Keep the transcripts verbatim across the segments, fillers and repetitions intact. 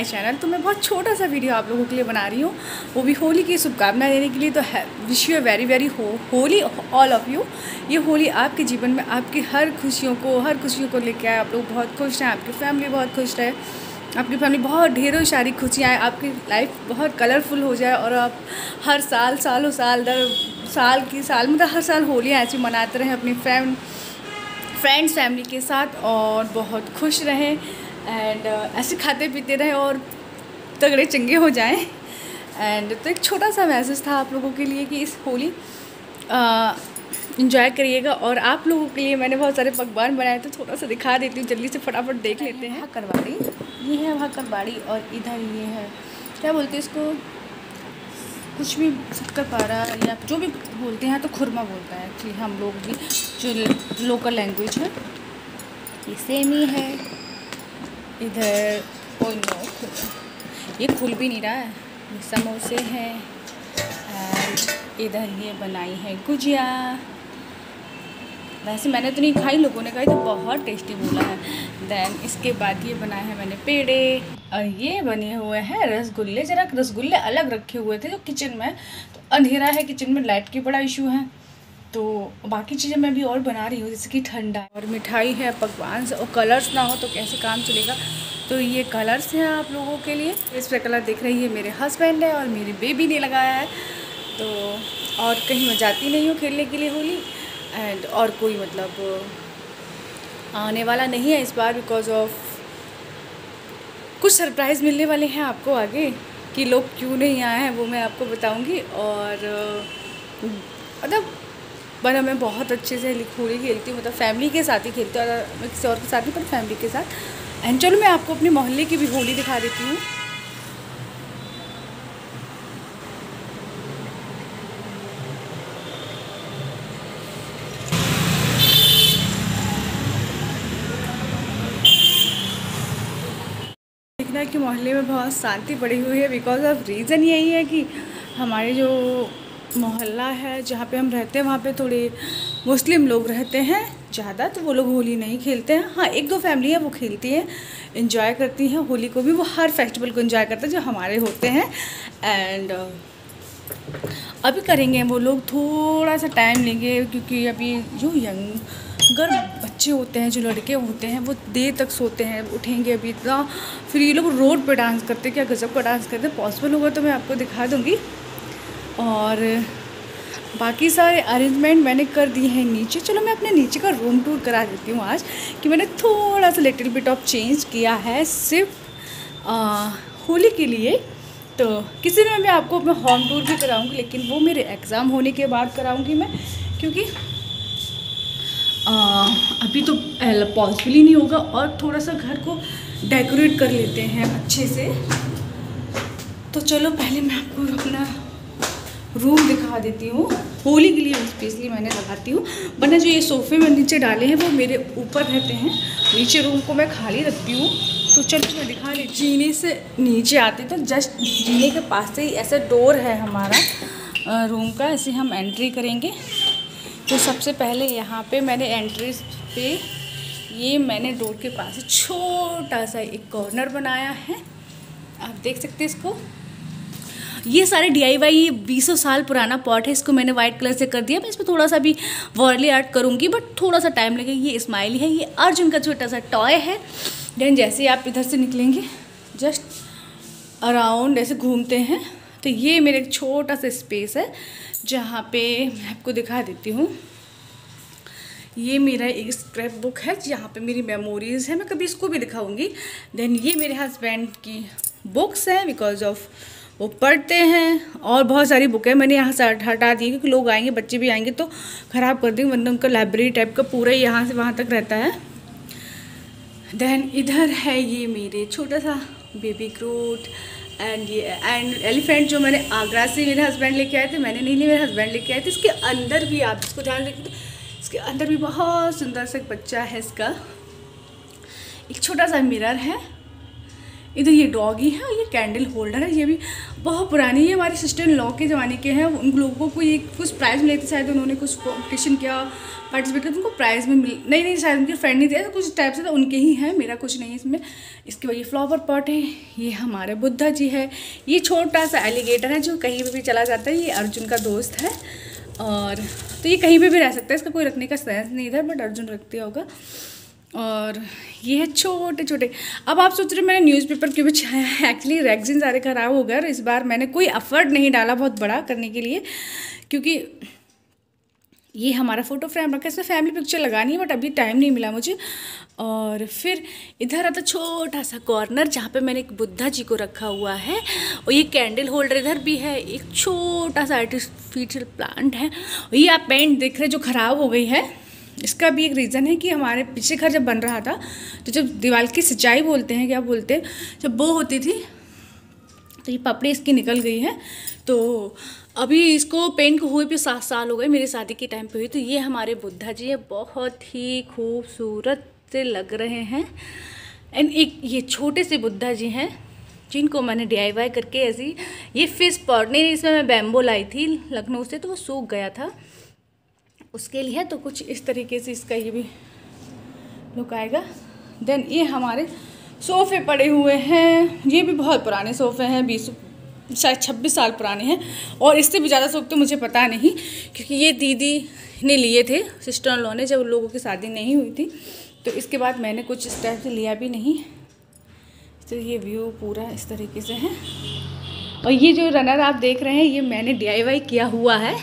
My channel. तो मैं बहुत छोटा सा वीडियो आप लोगों के लिए बना रही हूँ, वो भी होली की शुभकामनाएं देने के लिए। तो विश यू वेरी वेरी हो होली ऑल ऑफ यू। ये होली आपके जीवन में आपकी हर खुशियों को हर खुशियों को लेकर आए। आप लोग बहुत खुश हैं, आपकी फैमिली बहुत खुश रहे, आपकी फैमिली बहुत ढेरों सारी खुशियाँ, आपकी लाइफ बहुत कलरफुल हो जाए और आप हर साल सालों साल दर साल की साल मतलब हर साल होलियाँ ऐसी मनाते रहें अपनी फैम फ्रेंड्स फैमिली के साथ और बहुत खुश रहें एंड uh, ऐसे खाते पीते रहें और तगड़े चंगे हो जाएं। एंड तो एक छोटा सा मैसेज था आप लोगों के लिए कि इस होली एंजॉय uh, करिएगा। और आप लोगों के लिए मैंने बहुत सारे पकवान बनाए तो थोड़ा सा दिखा देती हूँ, जल्दी से फटाफट देख लेते हैं। करवाड़ी ये है, वहाँ करवाड़ी और इधर ये है, क्या बोलते हैं इसको, कुछ भी कर पा रहा है या जो भी बोलते हैं तो खुरमा बोलता है कि हम लोग भी जो लोकल लैंग्वेज है ये सेमी है। इधर कोई नो ये खुल भी नहीं रहा है, समोसे हैं और इधर ये बनाई है गुजिया। वैसे मैंने तो नहीं खाई, लोगों ने खाई तो बहुत टेस्टी बोला है। दैन इसके बाद ये बनाए हैं मैंने पेड़े और ये बने हुए हैं रसगुल्ले। जरा रसगुल्ले अलग रखे हुए थे जो किचन में, तो अंधेरा है किचन में, लाइट की बड़ा इशू है, तो बाकी चीज़ें मैं भी और बना रही हूँ जैसे कि ठंडा और मिठाई है, पकवान और कलर्स ना हो तो कैसे काम चलेगा। तो ये कलर्स हैं आप लोगों के लिए। इस पर कलर देख रही है मेरे हस्बैंड है और मेरी बेबी ने लगाया है। तो और कहीं मैं जाती नहीं हूँ खेलने के लिए होली एंड और कोई मतलब आने वाला नहीं है इस बार बिकॉज ऑफ कुछ सरप्राइज़ मिलने वाले हैं आपको आगे कि लोग क्यों नहीं आए हैं वो मैं आपको बताऊंगी। और मतलब वरना मैं बहुत अच्छे से होली खेलती हूँ, मतलब फैमिली के साथ ही खेलती हूँ, मैं किसी और के साथ नहीं पर फैमिली के साथ। एंड चलो मैं आपको अपने मोहल्ले की भी होली दिखा देती हूँ। कि मोहल्ले में बहुत शांति पड़ी हुई है बिकॉज ऑफ रीज़न यही है कि हमारे जो मोहल्ला है जहाँ पे हम रहते हैं वहाँ पे थोड़े मुस्लिम लोग रहते हैं ज़्यादा, तो वो लोग होली नहीं खेलते हैं। हाँ, एक दो फैमिली है वो खेलती हैं, एंजॉय करती हैं होली को भी, वो हर फेस्टिवल को एंजॉय करते हैं जो हमारे होते हैं। एंड अभी करेंगे वो लोग, थोड़ा सा टाइम लेंगे क्योंकि अभी जो यंग अगर बच्चे होते हैं जो लड़के होते हैं वो देर तक सोते हैं, उठेंगे अभी इतना। फिर ये लोग रोड पर डांस करते हैं, क्या गजब का डांस करते हैं। पॉसिबल होगा तो मैं आपको दिखा दूँगी। और बाकी सारे अरेंजमेंट मैंने कर दिए हैं नीचे। चलो मैं अपने नीचे का रूम टूर करा देती हूँ आज कि मैंने थोड़ा सा लिटिल बिट ऑफ चेंज किया है सिर्फ आ, होली के लिए। तो किसी में मैं आपको अपना होम टूर भी कराऊँगी लेकिन वो मेरे एग्ज़ाम होने के बाद कराऊँगी मैं, क्योंकि आ, अभी तो पॉसिबल ही नहीं होगा। और थोड़ा सा घर को डेकोरेट कर लेते हैं अच्छे से। तो चलो पहले मैं आपको अपना रूम दिखा देती हूँ, होली के लिए स्पेशली मैंने लगाती हूँ, वरना जो ये सोफ़े में नीचे डाले हैं वो मेरे ऊपर रहते हैं, नीचे रूम को मैं खाली रखती हूँ। तो चलो मैं दिखा लेती हूँ। जीने से नीचे आते तो जस्ट जीने के पास से ही ऐसा डोर है हमारा रूम का, ऐसे हम एंट्री करेंगे। तो सबसे पहले यहाँ पे मैंने एंट्री पे ये मैंने डोर के पास छोटा सा एक कॉर्नर बनाया है, आप देख सकते हैं इसको। ये सारे डी आई वाई, ये बीसों साल पुराना पॉट है, इसको मैंने वाइट कलर से कर दिया। मैं इसमें थोड़ा सा भी वर्ली आर्ट करूँगी बट थोड़ा सा टाइम लगेगा। ये स्माइली है, ये अर्जुन का छोटा सा टॉय है। देन जैसे आप इधर से निकलेंगे जस्ट अराउंड ऐसे घूमते हैं तो ये मेरा एक छोटा सा स्पेस है जहाँ पे मैं आपको दिखा देती हूँ। ये मेरा एक स्क्रैप बुक है जहाँ पे मेरी मेमोरीज़ है, मैं कभी इसको भी दिखाऊंगी। देन ये मेरे हस्बैंड की बुक्स हैं बिकॉज ऑफ वो पढ़ते हैं, और बहुत सारी बुक है मैंने यहाँ से हटा दी क्योंकि लोग आएंगे, बच्चे भी आएंगे तो ख़राब कर देंगे, वरना उनका लाइब्रेरी टाइप का पूरा यहाँ से वहाँ तक रहता है। देन इधर है ये मेरे छोटा सा बेबी क्रूट एंड ये एंड एलिफेंट जो मैंने आगरा से मेरे हस्बैंड लेके आए थे, मैंने नहीं लिए मेरे हस्बैंड लेके आए थे। इसके अंदर भी आप इसको ध्यान रखें, इसके अंदर भी बहुत सुंदर सा एक बच्चा है, इसका एक छोटा सा मिरर है। इधर ये डॉगी है और ये कैंडल होल्डर है। ये भी बहुत पुरानी है, हमारे सिस्टर इन लॉ के ज़माने के हैं। उन लोगों को ये कुछ प्राइज़ मिले थे, शायद उन्होंने कुछ कॉम्पिटिशन किया, पार्टिसिपेट किया, उनको प्राइज़ में मिले। नहीं नहीं शायद उनके फ्रेंड ने दिया, तो कुछ टाइप से तो उनके ही हैं, मेरा कुछ नहीं है इसमें। इसके बाद ये फ्लावर पॉट है, ये हमारे बुद्धा जी है। ये छोटा सा एलिगेटर है जो कहीं पर भी चला जाता है। ये अर्जुन का दोस्त है, और तो ये कहीं पे भी रह सकता है, इसका कोई रखने का सेंस नहीं था, बट अर्जुन रखते होगा। और ये है छोटे छोटे। अब आप सोच रहे हो मैंने न्यूज़पेपर क्यों बिछाया है। एक्चुअली रेगजिन सारे ख़राब हो गए, इस बार मैंने कोई एफर्ट नहीं डाला बहुत बड़ा करने के लिए, क्योंकि ये हमारा फ़ोटो फ्रेम रखा है, इसमें फैमिली पिक्चर लगानी है, बट अभी टाइम नहीं मिला मुझे। और फिर इधर आता छोटा सा कॉर्नर जहाँ पे मैंने एक बुद्धा जी को रखा हुआ है, और ये कैंडल होल्डर इधर भी है। एक छोटा सा आर्टिफिशियल प्लांट है। ये आप पेंट देख रहे हैं जो ख़राब हो गई है, इसका भी एक रीज़न है कि हमारे पीछे घर जब बन रहा था, तो जब दीवार की सिंचाई बोलते हैं, क्या बोलते हैं, जब वो होती थी, तो ये पपड़ी इसकी निकल गई है। तो अभी इसको पेंट हुए भी सात साल हो गए, मेरी शादी के टाइम पे हुई। तो ये हमारे बुद्धा जी है, बहुत ही खूबसूरत से लग रहे हैं। एंड एक ये छोटे से बुद्धा जी हैं जिनको मैंने डीआईवाई करके ऐसी, ये फिश पॉट, नहीं इसमें मैं बैम्बो लाई थी लखनऊ से, तो वो सूख गया था उसके लिए, तो कुछ इस तरीके से इसका ये भी लुक आएगा। देन ये हमारे सोफ़े पड़े हुए हैं, ये भी बहुत पुराने सोफ़े हैं, बीस शायद छब्बीस साल पुराने हैं, और इससे भी ज़्यादा सोफ़े तो मुझे पता नहीं, क्योंकि ये दीदी ने लिए थे, सिस्टर इन लॉ ने, जब लोगों की शादी नहीं हुई थी, तो इसके बाद मैंने कुछ इस टाइप से लिया भी नहीं। तो ये व्यू पूरा इस तरीके से है। और ये जो रनर आप देख रहे हैं, ये मैंने डीआईवाई किया हुआ है।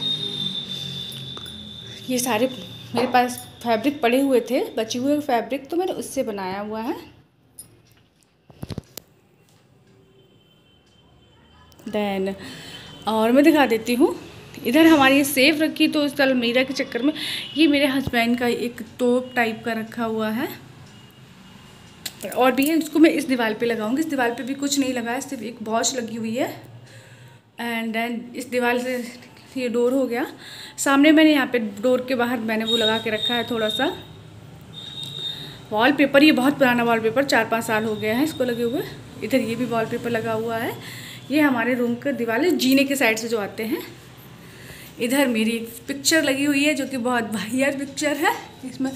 ये सारे मेरे पास फैब्रिक पड़े हुए थे, बचे हुए फैब्रिक, तो मैंने उससे बनाया हुआ है। देन और मैं दिखा देती हूँ, इधर हमारी ये सेफ रखी, तो उस अलमीरा के चक्कर में ये मेरे हस्बैंड का एक टॉप टाइप का रखा हुआ है, और भी है, उसको मैं इस दीवार पे लगाऊंगी। इस दीवार पे भी कुछ नहीं लगा है, सिर्फ एक वॉच लगी हुई है। एंड देन इस दीवार से ये डोर हो गया, सामने मैंने यहाँ पे डोर के बाहर मैंने वो लगा के रखा है थोड़ा सा वॉलपेपर। ये बहुत पुराना वॉलपेपर, चार पाँच साल हो गया है इसको लगे हुए। इधर ये भी वॉलपेपर लगा हुआ है। ये हमारे रूम का दीवार है, जीने के साइड से जो आते हैं। इधर मेरी एक पिक्चर लगी हुई है जो कि बहुत भयानक पिक्चर है, इसमें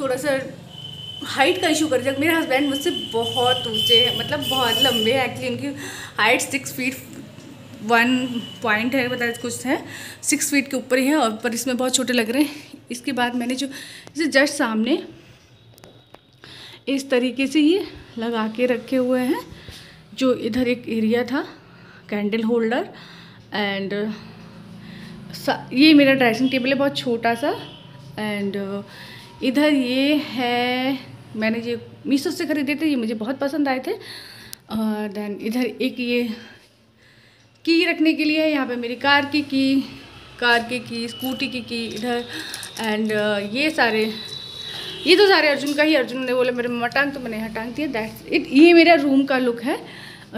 थोड़ा सा हाइट का इशू कर जाए। मेरे हस्बैंड मुझसे बहुत ऊंचे हैं, मतलब बहुत लंबे हैं। एक्चुअली उनकी height six feet one point है, बता कुछ है, सिक्स फीट के ऊपर ही है, और पर इसमें बहुत छोटे लग रहे हैं। इसके बाद मैंने जो इसे जस्ट सामने इस तरीके से ये लगा के रखे हुए हैं, जो इधर एक एरिया था कैंडल होल्डर। एंड ये मेरा ड्रेसिंग टेबल है, बहुत छोटा सा। एंड इधर ये है, मैंने ये मीशो से ख़रीदे थे, ये मुझे बहुत पसंद आए थे। और देन इधर एक ये की रखने के लिए है, यहाँ पे मेरी कार की की कार की की स्कूटी की की इधर। एंड ये सारे, ये तो सारे अर्जुन का ही, अर्जुन ने बोला मेरे मम्मा टांग, तो मैंने यहाँ टांग दिया। That's it. ये मेरा रूम का लुक है।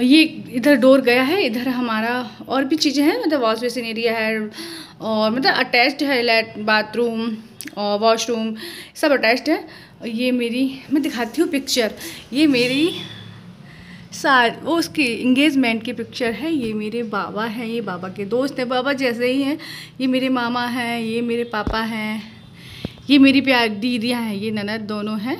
ये इधर डोर गया है, इधर हमारा और भी चीज़ें हैं, मतलब वॉश बेसिन एरिया है, और मतलब अटैच्ड है लैट बाथरूम और वॉशरूम, सब अटैच्ड है। ये मेरी, मैं दिखाती हूँ पिक्चर, ये मेरी सार वो उसकी इंगेजमेंट की पिक्चर है। ये मेरे बाबा हैं, ये बाबा के दोस्त हैं, बाबा जैसे ही हैं। ये मेरे मामा हैं, ये मेरे पापा हैं, ये मेरी प्यार दीदियाँ हैं, ये ननद दोनों हैं।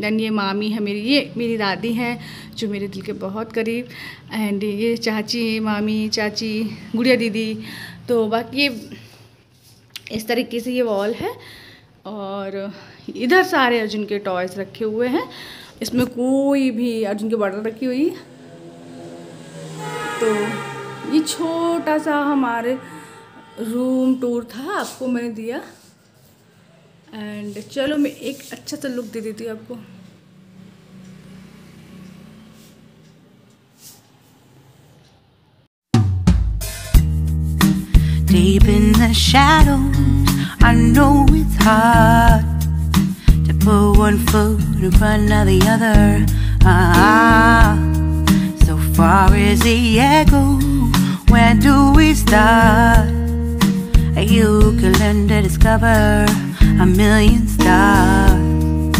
देन ये मामी है मेरी, ये मेरी दादी हैं जो मेरे दिल के बहुत करीब। एंड ये चाची, मामी, चाची, गुड़िया दीदी। तो बाकी ये इस तरीके से ये वॉल है। और इधर सारे अर्जुन के टॉयज़ रखे हुए हैं, इसमें कोई भी अर्जुन की बॉटल रखी हुई। तो ये छोटा सा हमारे रूम टूर था, आपको मैंने दिया। एंड चलो मैं एक अच्छा सा लुक दे देती हूँ आपको। Deep in the shadows, I know it's hard to put one foot in front of the other. Ah, so far as the echo, where do we start? You can learn to discover a million stars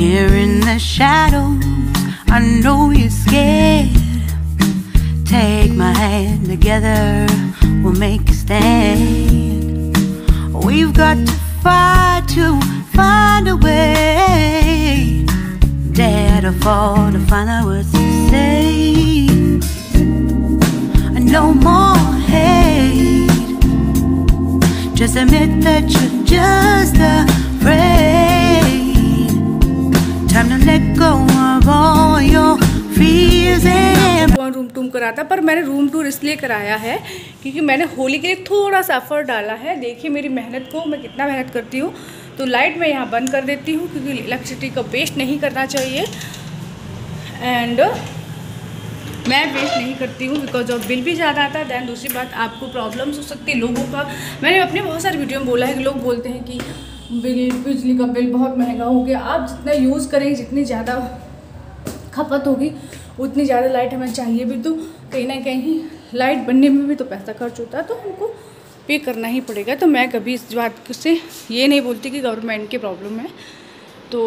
here in the shadows. I know you're scared. Take my hand, together we'll make a stand. We've got to fight to find a way. Dare to fall to find out what to say. No more hate. Just admit that you're just afraid. Time to let go of all your fears and room टूम कराता, पर मैंने room tour इसलिए कराया है क्योंकि मैंने होली के लिए थोड़ा सा एफर्ट डाला है। देखिए मेरी मेहनत को, मैं कितना मेहनत करती हूँ। तो लाइट मैं यहाँ बंद कर देती हूँ क्योंकि इलेक्ट्रिसिटी का वेस्ट नहीं करना चाहिए, एंड मैं वेस्ट नहीं करती हूँ बिकॉज ऑफ बिल भी ज़्यादा आता है। दैन दूसरी बात, आपको प्रॉब्लम्स हो सकती है लोगों का। मैंने अपने बहुत सारे वीडियो में बोला है कि लोग बोलते हैं कि बिल, बिजली का बिल बहुत महंगा हो गया। आप जितना यूज़ करेंगे, जितनी ज़्यादा खपत होगी, उतनी ज़्यादा लाइट हमें चाहिए भी। तो कहीं ना कहीं लाइट बनने में भी तो पैसा खर्च होता है, तो हमको पे करना ही पड़ेगा। तो मैं कभी इस बात से ये नहीं बोलती कि गवर्नमेंट की प्रॉब्लम है। तो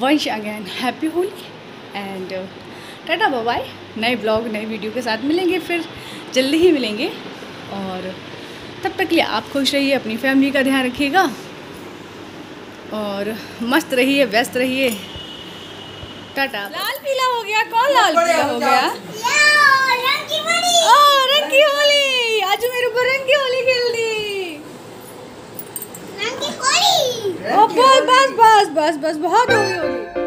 once again happy Holi and Tata bye bye. नए ब्लॉग नए वीडियो के साथ मिलेंगे, फिर जल्दी ही मिलेंगे। और तब तक के लिए आप खुश रहिए, अपनी फैमिली का ध्यान रखिएगा और मस्त रहिए, व्यस्त रहिए। टाटा। लाल पीला हो गया, कौन लाल पीला हो गया? रंग की होली। ओ रंग की होली, आज मेरे को रंग की होली खेल दी। रंग की होली। बस बस बस बस बस बहुत हो गई होली।